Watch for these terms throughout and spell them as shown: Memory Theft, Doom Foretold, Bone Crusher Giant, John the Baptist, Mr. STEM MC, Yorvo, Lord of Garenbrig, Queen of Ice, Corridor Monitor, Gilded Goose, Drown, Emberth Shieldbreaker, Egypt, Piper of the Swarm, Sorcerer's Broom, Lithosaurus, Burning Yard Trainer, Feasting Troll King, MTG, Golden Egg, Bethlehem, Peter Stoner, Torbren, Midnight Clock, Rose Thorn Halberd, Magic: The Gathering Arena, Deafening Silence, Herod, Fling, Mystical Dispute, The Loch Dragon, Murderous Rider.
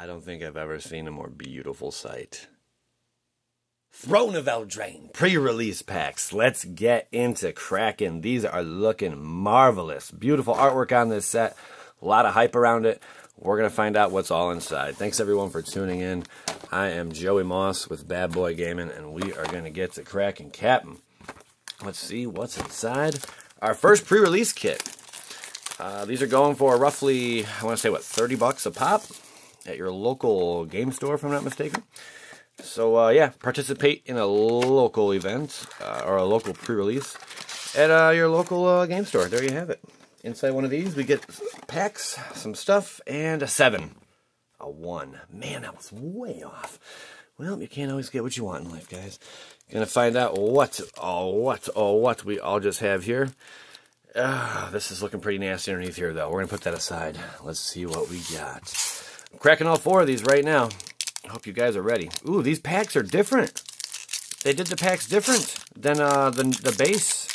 I don't think I've ever seen a more beautiful sight. Throne of Eldraine pre-release packs. Let's get into cracking. These are looking marvelous. Beautiful artwork on this set. A lot of hype around it. We're going to find out what's all inside. Thanks everyone for tuning in. I am Joey Moss with Bad Boy Gaming, and we are going to get to cracking, Captain. Let's see what's inside. Our first pre-release kit. These are going for roughly, I want to say, what, 30 bucks a pop at your local game store, if I'm not mistaken. So, yeah, participate in a local event or a local pre-release at your local game store. There you have it. Inside one of these, we get packs, some stuff, and a 7. A 1. Man, that was way off. Well, you can't always get what you want in life, guys. Gonna find out what we all just have here. This is looking pretty nasty underneath here, though. We're gonna put that aside. Let's see what we got. I'm cracking all 4 of these right now. I hope you guys are ready. Ooh, these packs are different. They did the packs different than the base.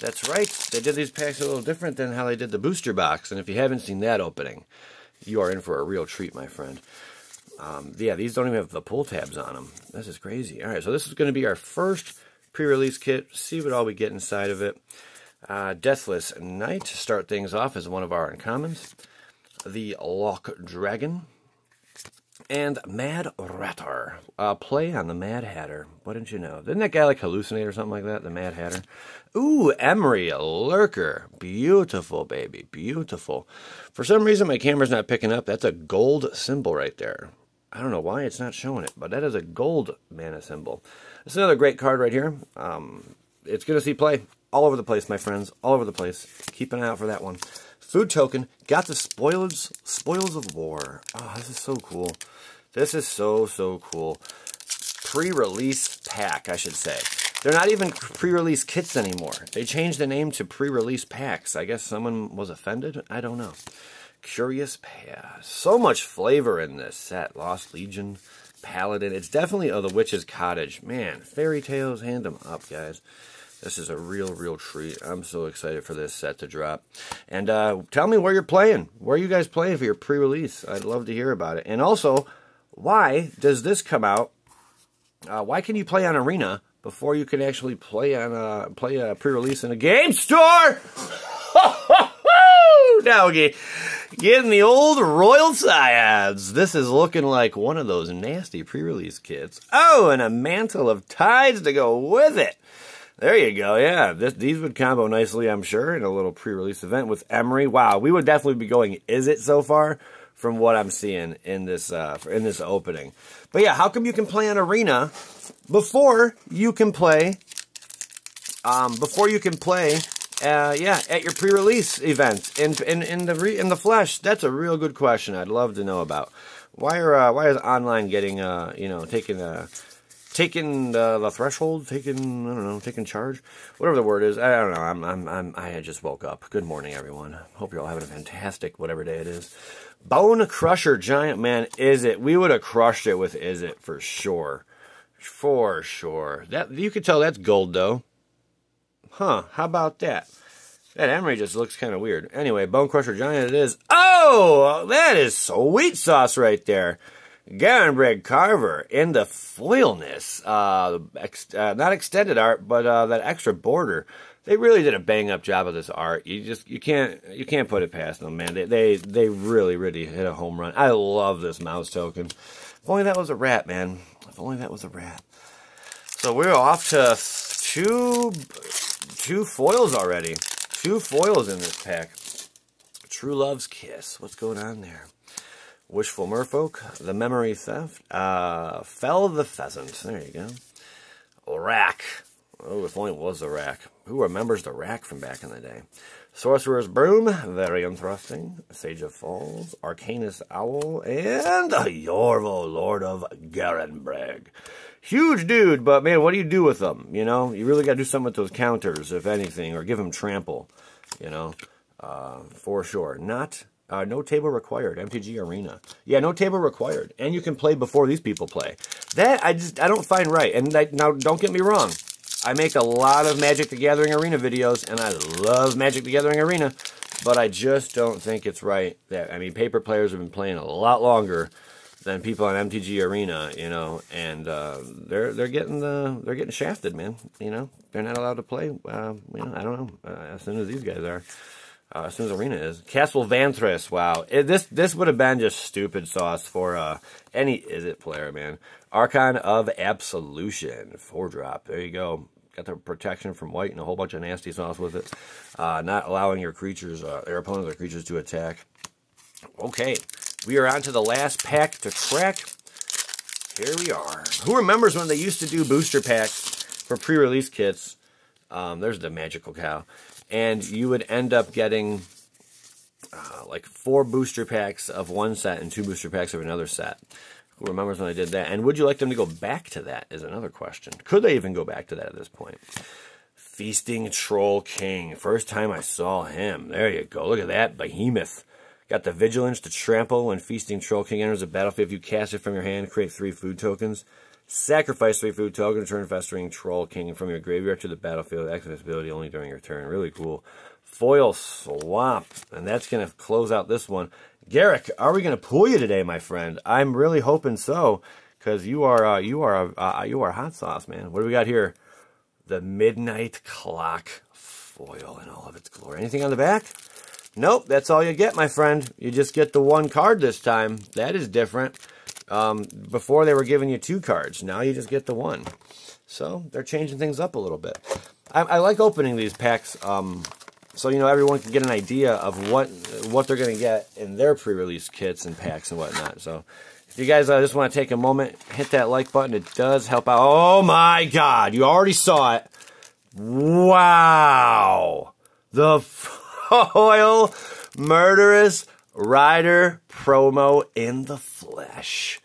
That's right. They did these packs a little different than how they did the booster box. And if you haven't seen that opening, you are in for a real treat, my friend. Yeah, these don't even have the pull tabs on them. This is crazy. All right, so this is going to be our first pre-release kit. See what all we get inside of it. Deathless Knight to start things off as one of our uncommons. The Loch Dragon. And Mad Ratter. Play on the Mad Hatter. What didn't you know? Didn't that guy like hallucinate or something like that? The Mad Hatter. Ooh, Emry, a Lurker. Beautiful, baby. Beautiful. For some reason, my camera's not picking up. That's a gold symbol right there. I don't know why it's not showing it, but that is a gold mana symbol. It's another great card right here. It's going to see play all over the place, my friends. All over the place. Keep an eye out for that one. Food token, got the spoils of war. Oh, this is so cool. This is so cool. Pre-release pack, I should say. They're not even pre-release kits anymore. They changed the name to pre-release packs. I guess someone was offended. I don't know. Curious Pass. So much flavor in this set. Lost Legion, Paladin. It's definitely the Witch's Cottage. Man, fairy tales, hand them up, guys. This is a real treat. I'm so excited for this set to drop. And tell me where you're playing. Where are you guys playing for your pre-release? I'd love to hear about it. And also, why does this come out? Why can you play on Arena before you can actually play on play a pre-release in a game store? Doggy, getting the old Royal Scions. This is looking like one of those nasty pre-release kits. Oh, and a Mantle of Tides to go with it. There you go, yeah. These would combo nicely, I'm sure, in a little pre-release event with Emry. Wow, we would definitely be going, is it so far, from what I'm seeing in this opening. But yeah, how come you can play on Arena before you can play, yeah, at your pre-release event in the flesh? That's a real good question. I'd love to know about why is online getting you know, taking the threshold, taking charge, whatever the word is. I don't know. I just woke up. Good morning, everyone. Hope you're all having a fantastic whatever day it is. Bone Crusher Giant, man, is it? We would have crushed it with is it for sure, for sure. That you could tell that's gold though, huh? How about that? That Emry just looks kind of weird. Anyway, Bone Crusher Giant, it is. Oh, that is sweet sauce right there. Garenbrig Carver in the foilness, not extended art, but that extra border. They really did a bang up job of this art. You can't put it past them, man. They really hit a home run. I love this mouse token. If only that was a rat, man. If only that was a rat. So we're off to two foils already. 2 foils in this pack. True Love's Kiss. What's going on there? Wishful Merfolk, The Memory Theft, Fell the Pheasant, there you go. Rack, oh, if only it was the Rack. Who remembers the Rack from back in the day? Sorcerer's Broom, very interesting. Sage of Falls, Arcanus Owl, and Yorvo, Lord of Garenbrig. Huge dude, but man, what do you do with them, you know? You really got to do something with those counters, if anything, or give them trample, you know, for sure. Not... no table required. MTG Arena. Yeah, no table required. And you can play before these people play. That, I don't find right. And now, don't get me wrong. I make a lot of Magic the Gathering Arena videos, and I love Magic the Gathering Arena, but I just don't think it's right that, I mean, paper players have been playing a lot longer than people on MTG Arena, you know, and they're getting shafted, man. You know, they're not allowed to play. You know, I don't know. As soon as these guys are, as soon as Arena is, Castle Vantress. Wow, this would have been just stupid sauce for any is it player, man. Archon of Absolution, 4-drop. There you go. Got the protection from white and a whole bunch of nasty sauce with it. Not allowing your creatures, your opponents or creatures to attack. Okay, we are on to the last pack to crack. Here we are. Who remembers when they used to do booster packs for pre-release kits? There's the magical cow. And you would end up getting like 4 booster packs of one set and 2 booster packs of another set. Who remembers when I did that? And would you like them to go back to that is another question. Could they even go back to that at this point? Feasting Troll King. First time I saw him. There you go. Look at that behemoth. Got the vigilance to trample when Feasting Troll King enters the battlefield. If you cast it from your hand, create 3 food tokens. Sacrifice 3 food tokens. Return Festering Troll King from your graveyard to the battlefield. Activate ability only during your turn. Really cool. Foil swap. And that's going to close out this one. Garrick, are we going to pull you today, my friend? I'm really hoping so, because you are hot sauce, man. What do we got here? The Midnight Clock foil in all of its glory. Anything on the back? Nope, that's all you get, my friend. You just get the 1 card this time. That is different. Before they were giving you 2 cards. Now you just get the 1. So they're changing things up a little bit. I like opening these packs. So, you know, everyone can get an idea of what they're going to get in their pre-release kits and packs and whatnot. So, if you guys just want to take a moment, hit that like button. It does help out. Oh, my God. You already saw it. Wow. The foil Murderous Rider promo in the flesh.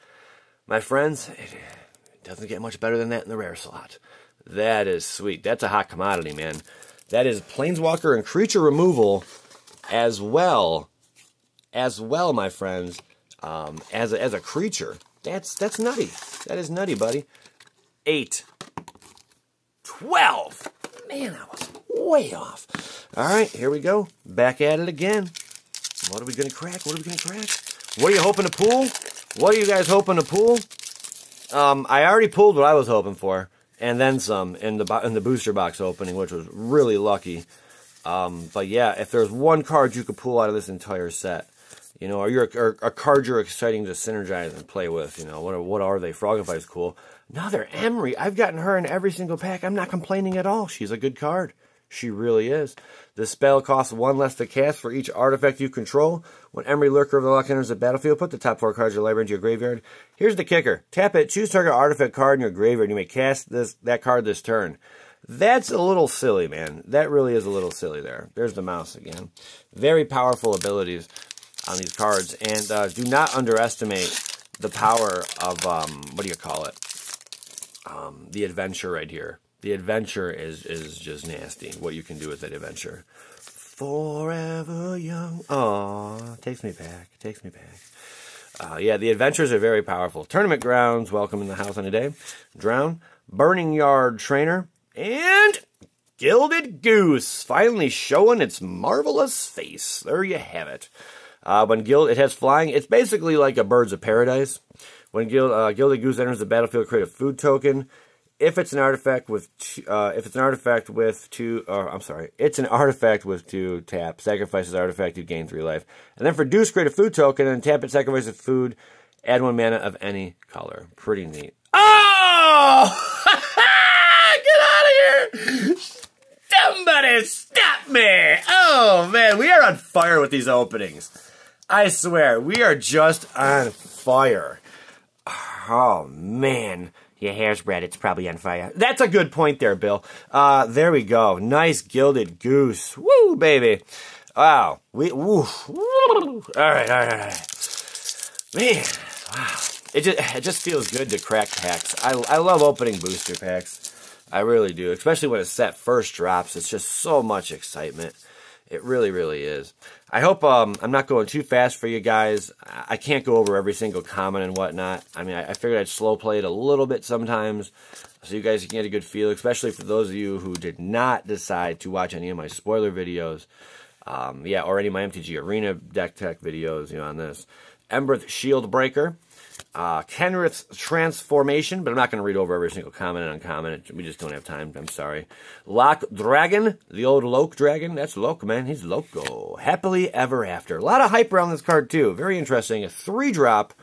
My friends, it doesn't get much better than that in the rare slot. That is sweet. That's a hot commodity, man. That is Planeswalker and creature removal as well, my friends, as a creature. That's nutty. That is nutty, buddy. 8, 12. Man, I was way off. All right, here we go. Back at it again. What are we going to crack? What are we going to crack? What are you hoping to pull? What are you guys hoping to pull? I already pulled what I was hoping for. And then some in the booster box opening, which was really lucky. But yeah, if there's one card you could pull out of this entire set, you know, or a card you're exciting to synergize and play with, you know, what are they? Frogify's cool. Another Emry. I've gotten her in every single pack. I'm not complaining at all. She's a good card. She really is. The spell costs 1 less to cast for each artifact you control. When Emry, Lurker of the Lock, enters the battlefield, put the top 4 cards of your library into your graveyard. Here's the kicker. Tap it, choose target artifact card in your graveyard, and you may cast that card this turn. That's a little silly, man. That really is a little silly there. There's the mouse again. Very powerful abilities on these cards. And do not underestimate the power of, what do you call it? The adventure right here. The adventure is just nasty. What you can do with that adventure. Forever young. Aw, takes me back. Takes me back. Yeah, the adventures are very powerful. Tournament grounds. Welcome in the house on a day. Drown. Burning Yard Trainer. And Gilded Goose. Finally showing its marvelous face. There you have it. It has flying. It's basically like a Birds of Paradise. When Gilded Goose enters the battlefield, create a food token. It's an artifact with 2 tap. Sacrifices artifact, you gain 3 life. And then for Deuce, create a food token and tap it, sacrifice a food, add 1 mana of any color. Pretty neat. Oh! Get out of here! Somebody stop me! Oh, man, we are on fire with these openings. I swear, we are just on fire. Oh, man. Your hair's red, it's probably on fire. That's a good point there, Bill. There we go. Nice Gilded Goose. Woo, baby. Wow. Woo. All right. Man, wow. It just feels good to crack packs. I love opening booster packs. I really do, especially when a set first drops. It's just so much excitement. It really, really is. I hope I'm not going too fast for you guys. I can't go over every single comment and whatnot. I mean, I figured I'd slow play it a little bit sometimes so you guys can get a good feel, especially for those of you who did not decide to watch any of my spoiler videos, yeah, or any of my MTG Arena deck tech videos, you know, on this. Emberth Shieldbreaker, Kenrith's Transformation, but I'm not going to read over every single comment and uncommon. We just don't have time. I'm sorry. Loch Dragon, the old Loch Dragon. That's Loch, man. He's loco. Happily Ever After. A lot of hype around this card, too. Very interesting. A 3-drop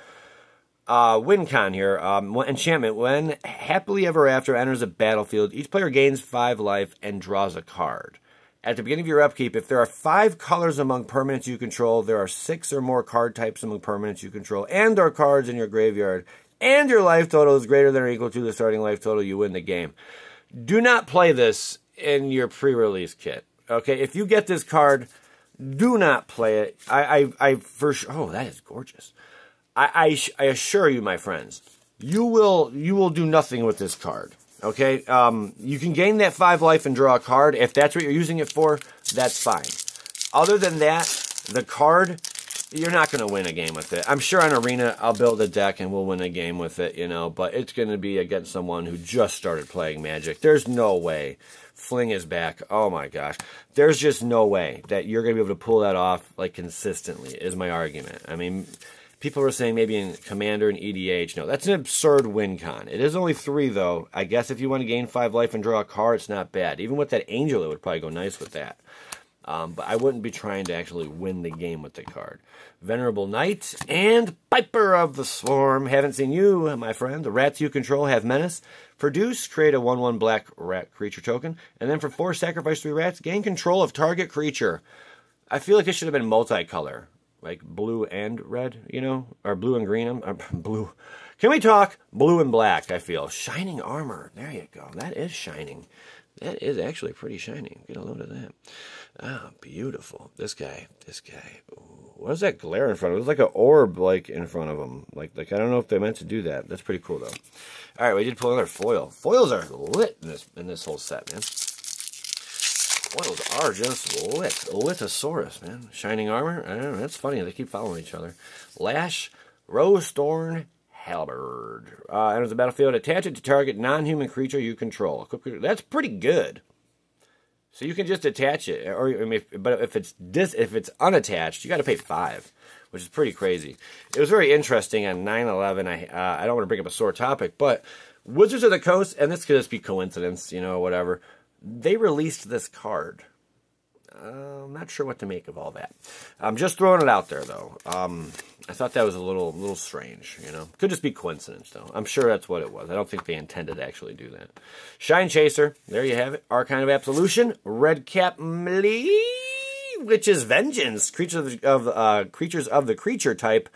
win con here. Enchantment. When Happily Ever After enters a battlefield, each player gains 5 life and draws a card. At the beginning of your upkeep, if there are 5 colors among permanents you control, there are 6 or more card types among permanents you control, and or cards in your graveyard, and your life total is greater than or equal to the starting life total, you win the game. Do not play this in your pre-release kit. Okay, if you get this card, do not play it. I for sure. Oh, that is gorgeous. I assure you, my friends, you will do nothing with this card. Okay, you can gain that 5 life and draw a card. If that's what you're using it for, that's fine. Other than that, the card, you're not going to win a game with it. I'm sure on Arena, I'll build a deck and we'll win a game with it, you know, but it's going to be against someone who just started playing Magic. There's no way. Fling is back. Oh, my gosh. There's just no way that you're going to be able to pull that off, like, consistently, is my argument. I mean, people were saying maybe in Commander and EDH. No, that's an absurd win con. It is only 3, though. I guess if you want to gain 5 life and draw a card, it's not bad. Even with that Angel, it would probably go nice with that. But I wouldn't be trying to actually win the game with the card. Venerable Knight and Piper of the Swarm. Haven't seen you, my friend. The rats you control have menace. Produce, create a 1/1 black rat creature token. And then for 4, sacrifice 3 rats. Gain control of target creature. I feel like it should have been multicolor. Like blue and red, you know, or blue and green. Blue. Can we talk blue and black? I feel Shining Armor. There you go. That is shining. That is actually pretty shining. Get a load of that. Ah, beautiful. This guy. Ooh, what is that glare in front of him? It's like an orb, like in front of him. Like I don't know if they meant to do that. That's pretty cool though. All right, we did pull another foil. Foils are lit in this whole set, man. Foils are just lit. Lithosaurus, man. Shining Armor. I don't know. That's funny. They keep following each other. Lash. Rose Thorn Halberd. Enters the battlefield. Attach it to target non-human creature you control. That's pretty good. So you can just attach it. Or I mean, but if it's unattached, you got to pay 5, which is pretty crazy. It was very interesting on 9/11. I don't want to bring up a sore topic, but Wizards of the Coast, and this could just be coincidence, you know, whatever. They released this card. I'm not sure what to make of all that. I'm just throwing it out there, though. I thought that was a little strange, you know. Could just be coincidence, though. I'm sure that's what it was. I don't think they intended to actually do that. Shine Chaser. There you have it. Archon of Absolution. Red Cap Melee. Witch's Vengeance. Creatures of the creature type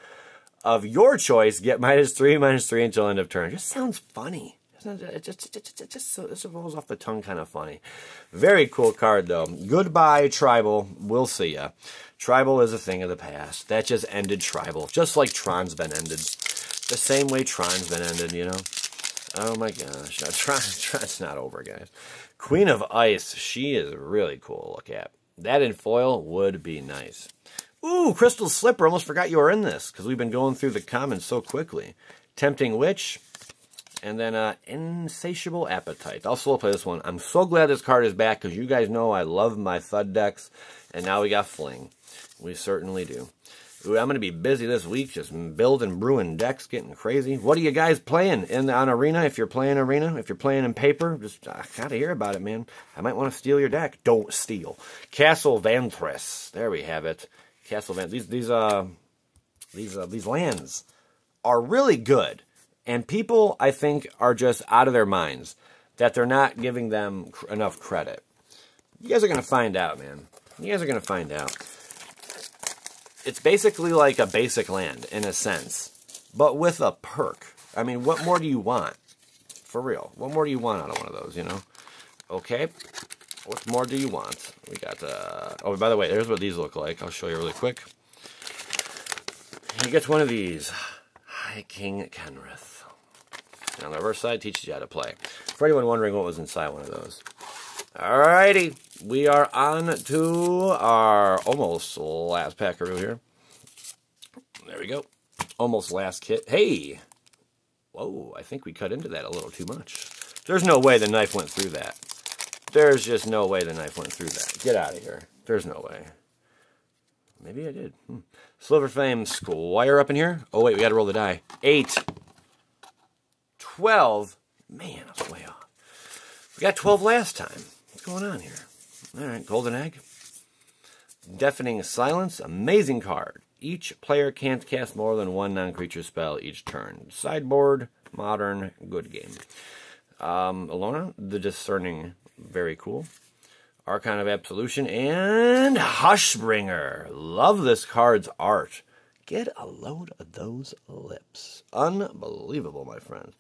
of your choice. Get -3/-3 until end of turn. Just sounds funny. It just rolls off the tongue kind of funny. Very cool card, though. Goodbye, Tribal. We'll see ya. Tribal is a thing of the past. That just ended Tribal. Just like Tron's been ended. The same way Tron's been ended, you know? Oh, my gosh. Now, Tron's not over, guys. Queen of Ice. She is really cool to look at. That in foil would be nice. Ooh, Crystal Slipper. Almost forgot you were in this because we've been going through the comments so quickly. Tempting Witch. And then Insatiable Appetite. I'll slow play this one. I'm so glad this card is back because you guys know I love my thud decks. And now we got Fling. We certainly do. Ooh, I'm going to be busy this week just building, brewing decks, getting crazy. What are you guys playing on Arena? If you're playing Arena, if you're playing in paper, just gotta hear about it, man. I might want to steal your deck. Don't steal. Castle Vantress. There we have it. Castle Vantress. These lands are really good. And people, I think, are just out of their minds that they're not giving them enough credit. You guys are going to find out, man. You guys are going to find out. It's basically like a basic land, in a sense, but with a perk. I mean, what more do you want? For real. What more do you want out of one of those, you know? Okay. What more do you want? We got oh, by the way, here's what these look like. I'll show you really quick. You get one of these. Hi, King Kenrith. And on the reverse side, teaches you how to play. For anyone wondering what was inside one of those. Alrighty. We are on to our almost last packaroo here. There we go. Almost last kit. Hey! Whoa, I think we cut into that a little too much. There's no way the knife went through that. There's just no way the knife went through that. Get out of here. There's no way. Maybe I did. Silverflame Squire up in here. Oh, wait, we got to roll the die. 8. 12. Man, I was way off. We got 12 last time. What's going on here? All right, Golden Egg. Deafening Silence. Amazing card. Each player can't cast more than one non-creature spell each turn. Sideboard, modern, good game. Alona, The Discerning. Very cool. Archon of Absolution, and Hushbringer. Love this card's art. Get a load of those lips. Unbelievable, my friend.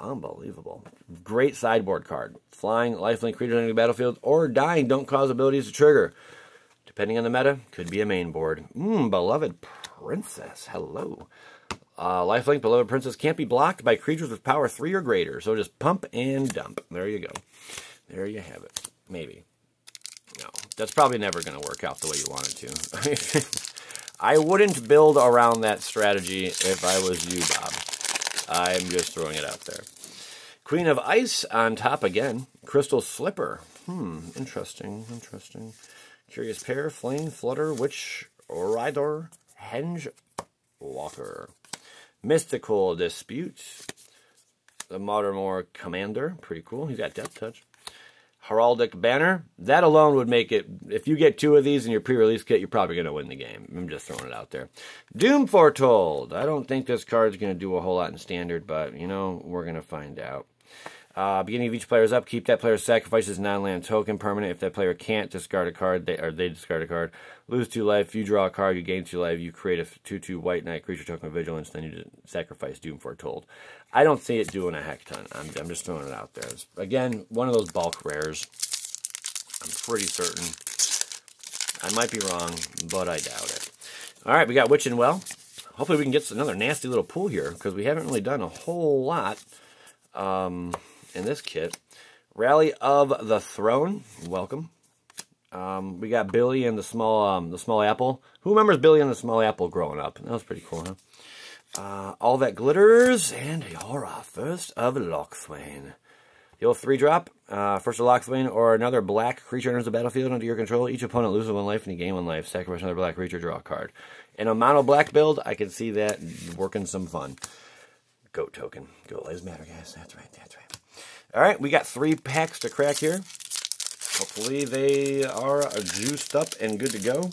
Unbelievable. Great sideboard card. Flying, lifelink creatures on the battlefield, or dying don't cause abilities to trigger. Depending on the meta, could be a main board. Beloved Princess. Hello. Lifelink, Beloved Princess can't be blocked by creatures with power 3 or greater. So just pump and dump. There you go. There you have it. Maybe. No, that's probably never going to work out the way you want it to. I wouldn't build around that strategy if I was you, Bob. I'm just throwing it out there. Queen of Ice on top again. Crystal Slipper. Interesting, interesting. Curious Pair, Fling, Flutter, Witch, Rider, Henge, Walker. Mystical Dispute. The Modern War Commander. Pretty cool. He's got Depth Touch. Heraldic Banner. That alone would make it, if you get 2 of these in your pre-release kit, you're probably going to win the game. I'm just throwing it out there. Doom Foretold. I don't think this card's going to do a whole lot in Standard, but, you know, we're going to find out. Beginning of each player's upkeep, that player sacrifices non-land token permanent. If that player can't discard a card, they discard a card. Lose 2 life, you draw a card, you gain 2 life, you create a 2/2 white knight creature token of vigilance, then you sacrifice Doom Foretold. I don't see it doing a heck ton. I'm just throwing it out there. It's, again, one of those bulk rares. I'm pretty certain. I might be wrong, but I doubt it. All right, we got Witch and Well. Hopefully we can get another nasty little pool here, because we haven't really done a whole lot in this kit. Rally of the Throne, welcome. We got Billy and the Small Apple. Who remembers Billy and the Small Apple growing up? That was pretty cool, huh? All That Glitters, and Yora, First of Lochthwain. The old 3-drop, First of Lochthwain, or another black creature enters the battlefield under your control. Each opponent loses 1 life, and you gain 1 life. Sacrifice another black creature, draw a card. In a mono black build, I can see that working some fun. Goat token. Goat lives matter, guys. That's right, that's right. All right, we got 3 packs to crack here. Hopefully they are juiced up and good to go.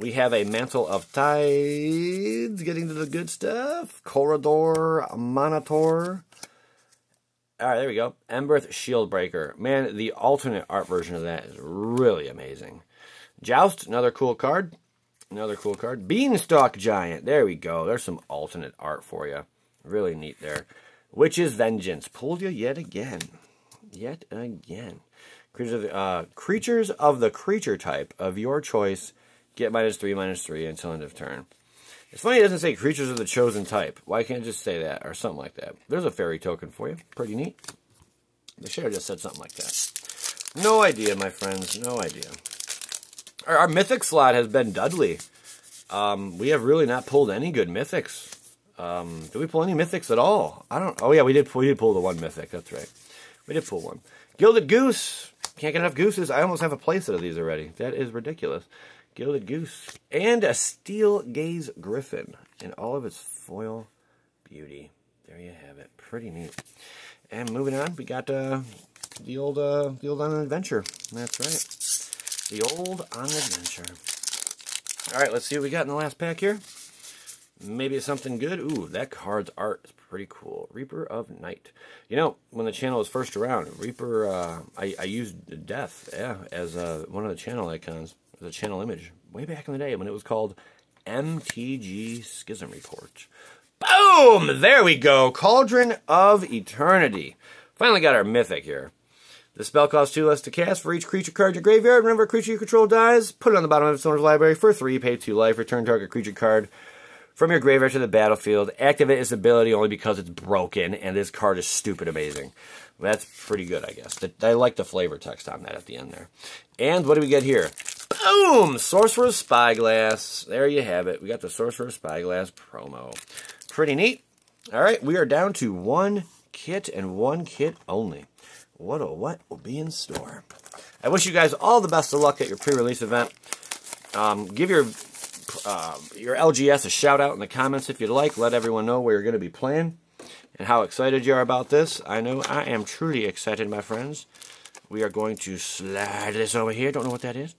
We have a Mantle of Tides, getting to the good stuff. Corridor, Monitor. All right, there we go. Emberth Shieldbreaker. Man, the alternate art version of that is really amazing. Joust, another cool card. Another cool card. Beanstalk Giant. There we go. There's some alternate art for you. Really neat there. Witch's Vengeance. Pulled you yet again. Yet again. Creatures of the creature type of your choice get -3/-3 until end of turn. It's funny it doesn't say creatures of the chosen type. Why can't it just say that or something like that? There's a fairy token for you. Pretty neat. They should have just said something like that. No idea, my friends. No idea. Our mythic slot has been Dudley. We have really not pulled any good mythics. Did we pull any mythics at all? I don't... Oh, yeah, we did pull the one mythic. That's right. We did pull one. Gilded Goose. Can't get enough gooses. I almost have a playset of these already. That is ridiculous. Gilded Goose, and a Steel Gaze Griffin in all of its foil beauty. There you have it. Pretty neat. And moving on, we got the old On an Adventure. That's right. The old On an Adventure. All right, let's see what we got in the last pack here. Maybe it's something good. Ooh, that card's art is pretty cool. Reaper of Night. You know, when the channel was first around, Reaper, I used Death, yeah, as one of the channel icons. The channel image way back in the day when it was called MTG Schism Report. Boom! There we go. Cauldron of Eternity. Finally got our mythic here. The spell costs 2 less to cast. For each creature card in your graveyard, whenever a creature you control dies, put it on the bottom of its owner's library for 3, pay 2 life, return target creature card from your graveyard to the battlefield. Activate its ability only because it's broken, and this card is stupid amazing. That's pretty good, I guess. I like the flavor text on that at the end there. And what do we get here? Boom! Sorcerer's Spyglass. There you have it. We got the Sorcerer's Spyglass promo. Pretty neat. All right, we are down to 1 kit and 1 kit only. What will be in store? I wish you guys all the best of luck at your pre-release event. Give your your LGS a shout out in the comments if you'd like. Let everyone know where you're going to be playing and how excited you are about this. I know I am truly excited, my friends. We are going to slide this over here. Don't know what that is.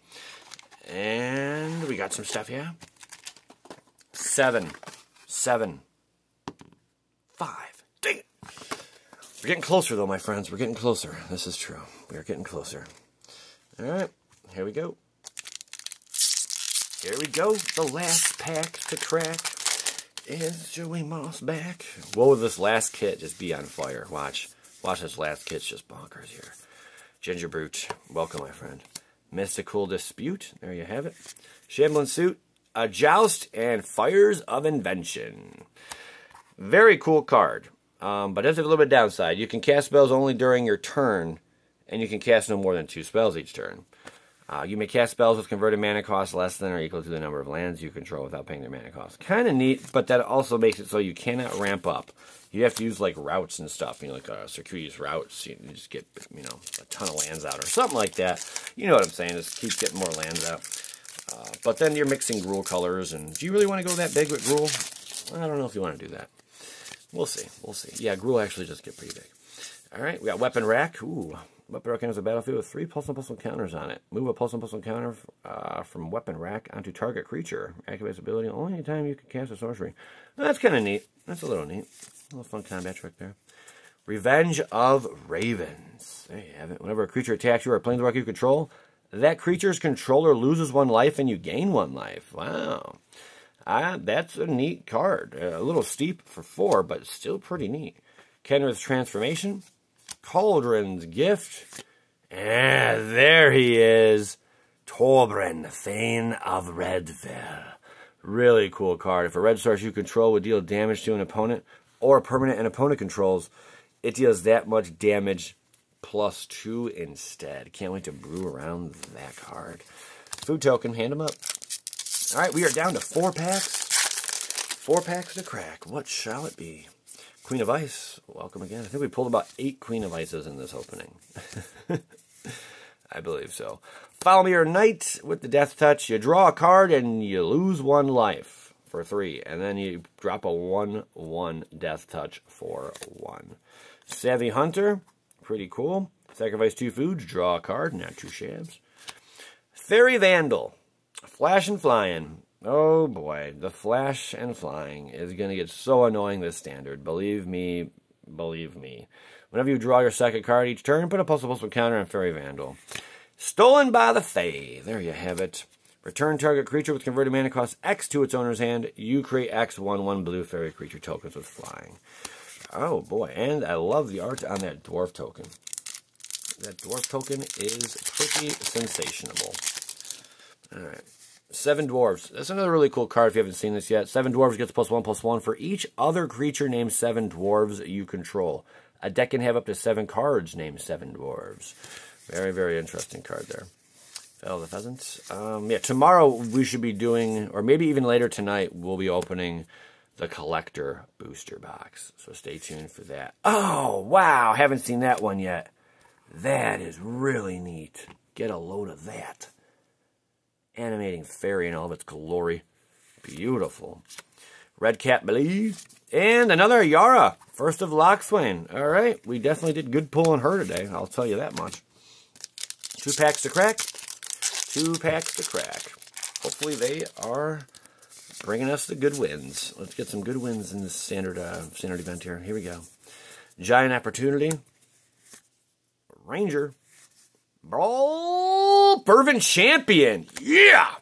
And we got some stuff here. 7, 7, 5. Dang it. We're getting closer though, my friends. We're getting closer. This is true. We are getting closer. All right. Here we go. Here we go. The last pack to crack is Joey Moss back. Whoa, this last kit just be on fire. Watch. Watch this last kit's just bonkers here. Ginger Brute. Welcome, my friend. Mystical Dispute. There you have it. Shambling Suit. A Joust and Fires of Invention. Very cool card. But it's a little bit downside. You can cast spells only during your turn, and you can cast no more than 2 spells each turn. You may cast spells with converted mana cost less than or equal to the number of lands you control without paying their mana cost. Kind of neat, but that also makes it so you cannot ramp up. You have to use, like, routes and stuff, you know, like circuitous routes. You just get, you know, a ton of lands out or something like that. You know what I'm saying, just keep getting more lands out. But then you're mixing gruel colors, and do you really want to go that big with gruel? I don't know if you want to do that. We'll see, we'll see. Yeah, gruel actually does get pretty big. All right, we got Weapon Rack. Ooh. Weapon Rack enters a battlefield with 3 +1/+1 counters on it. Move a +1/+1 counter from Weapon Rack onto target creature. Activates ability only anytime you can cast a sorcery. Now, that's kind of neat. That's a little neat. A little fun combat trick there. Revenge of Ravens. There you have it. Whenever a creature attacks you or a planeswalker you control, that creature's controller loses 1 life and you gain 1 life. Wow. That's a neat card. A little steep for 4, but still pretty neat. Kenrith's Transformation. Cauldron's Gift. And there he is. Torbren, Thane of Redfell. Really cool card. If a red source you control would deal damage to an opponent or a permanent an opponent controls, it deals that much damage +2 instead. Can't wait to brew around that card. Food token, hand them up. All right, we are down to 4 packs. 4 packs to crack. What shall it be? Queen of Ice, welcome again. I think we pulled about 8 Queen of Ices in this opening. I believe so. Follow Me Your Knight with the Death Touch. You draw a card and you lose 1 life for 3. And then you drop a 1/1 Death Touch for 1. Savvy Hunter, pretty cool. Sacrifice 2 foods, draw a card, now 2 shabs. Fairy Vandal, Flash and Flying. Oh boy, the flash and flying is going to get so annoying this standard. Believe me, believe me. Whenever you draw your second card each turn, put a +1/+1 counter on Fairy Vandal. Stolen by the Fae. There you have it. Return target creature with converted mana cost X to its owner's hand. You create X 1/1 blue fairy creature tokens with flying. Oh boy, and I love the art on that dwarf token. That dwarf token is pretty sensational. All right. 7 Dwarves. That's another really cool card if you haven't seen this yet. 7 Dwarves gets +1/+1 for each other creature named 7 Dwarves you control. A deck can have up to 7 cards named 7 Dwarves. Very, very interesting card there. Fell the Pheasant. Yeah, tomorrow we should be doing, or maybe even later tonight, we'll be opening the Collector Booster Box. So stay tuned for that. Oh, wow. Haven't seen that one yet. That is really neat. Get a load of that. Animating fairy in all of its glory. Beautiful. Red Cat Believe. And another Yara. First of Loxwain. All right. We definitely did good pulling her today. I'll tell you that much. 2 packs to crack. 2 packs to crack. Hopefully they are bringing us the good wins. Let's get some good wins in this standard event here. Here we go. Giant Opportunity. Ranger. Brawl, Fervent Champion. Yeah!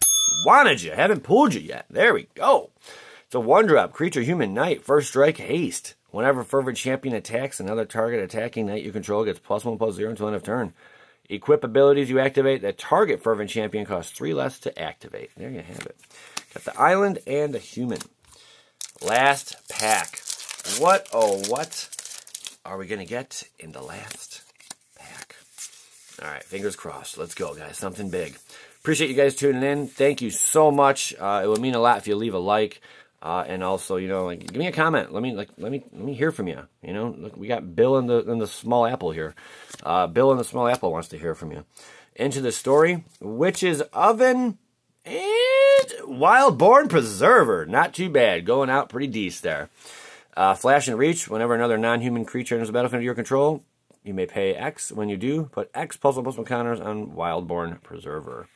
Wanted you. Haven't pulled you yet. There we go. It's a 1-drop. Creature, Human Knight. First strike, haste. Whenever Fervent Champion attacks, another target attacking knight you control gets +1/+0 until end of turn. Equip abilities you activate that target Fervent Champion costs 3 less to activate. There you have it. Got the island and the human. Last pack. What, oh, what are we going to get in the last pack? All right, fingers crossed. Let's go, guys. Something big. Appreciate you guys tuning in. Thank you so much. It would mean a lot if you leave a like, and also, you know, like, give me a comment. Let me hear from you. You know, look, we got Bill and the Small Apple here. Bill and the Small Apple wants to hear from you. Into the story, Witch's Oven and Wildborn Preserver. Not too bad. Going out pretty decent there. Flash and Reach. Whenever another non-human creature enters the battlefield under your control, you may pay X. When you do, put X +1/+1 counters on Wildborn Preserver.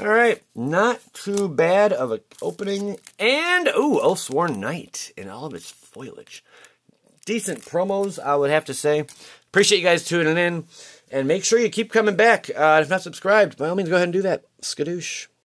All right, not too bad of an opening. And, ooh, Oathsworn Knight in all of its foliage. Decent promos, I would have to say. Appreciate you guys tuning in. And make sure you keep coming back. If not subscribed, by all means, go ahead and do that. Skadoosh.